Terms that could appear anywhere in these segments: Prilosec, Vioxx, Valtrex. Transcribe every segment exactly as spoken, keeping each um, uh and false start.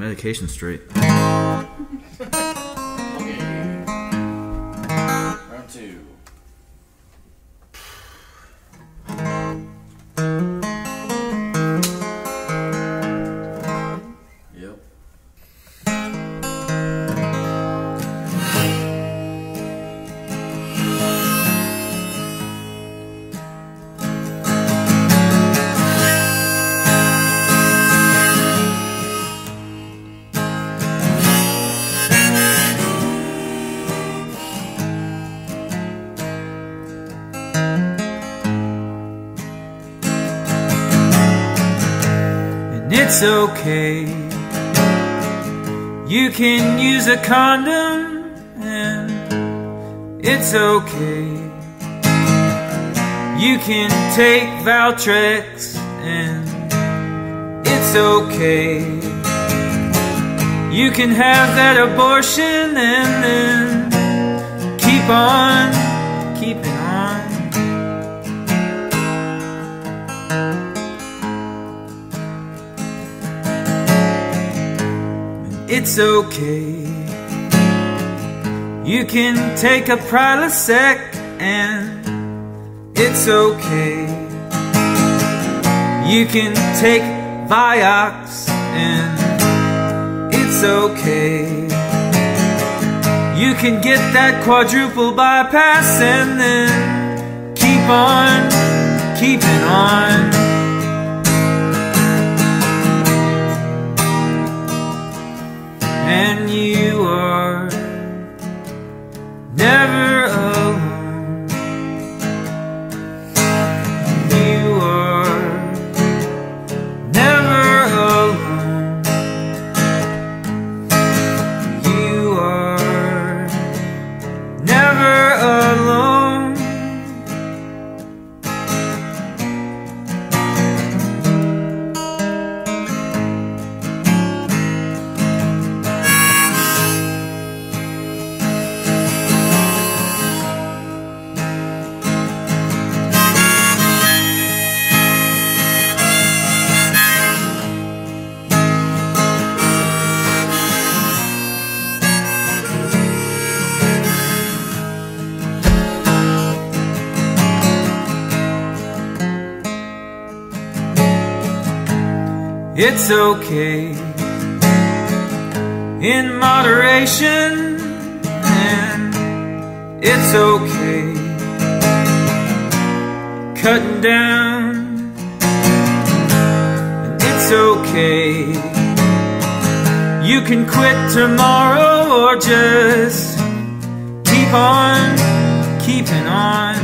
medication straight. Okay. Round two. It's okay, you can use a condom, and it's okay, you can take Valtrex, and it's okay, you can have that abortion, and then keep on keeping on. It's okay, you can take a Prilosec, and it's okay, you can take Vioxx, and it's okay, you can get that quadruple bypass, and then keep on keeping on. And you are never alone. You are never alone. You are never It's okay, in moderation, and it's okay, cutting down, and it's okay, you can quit tomorrow, or just keep on keeping on.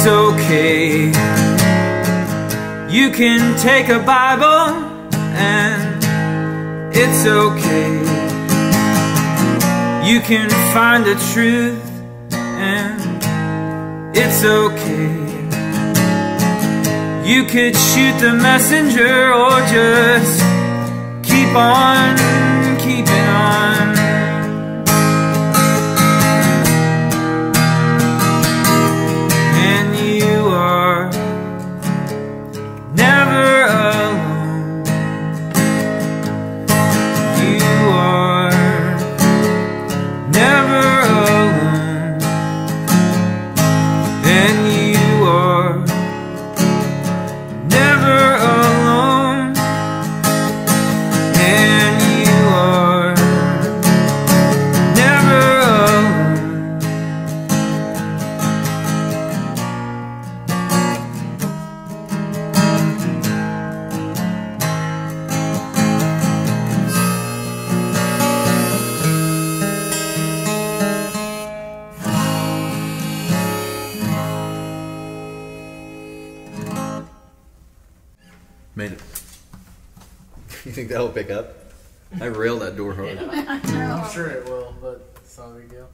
It's okay, you can take a Bible, and it's okay, you can find the truth, and it's okay, you could shoot the messenger, or just keep on keeping on. Made it. You think that'll pick up? I railed that door hard. Yeah. I'm sure it will, but it's not a big deal.